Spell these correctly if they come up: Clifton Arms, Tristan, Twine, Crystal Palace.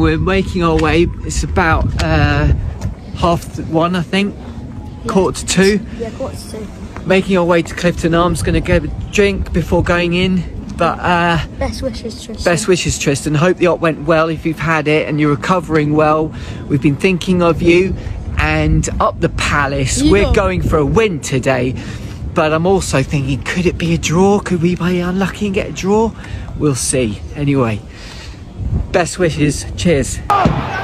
We're making our way. It's about half 1, I think. Yeah. Quarter to 2. Yeah, quarter to 2. Making our way to Clifton Arms. Going to get a drink before going in. But best wishes, Tristan. Best wishes, Tristan. Hope the op went well. If you've had it and you're recovering well, we've been thinking of you. And up the palace, we're going for a win today. But I'm also thinking, could it be a draw? Could we be unlucky and get a draw? We'll see. Anyway, best wishes. Cheers.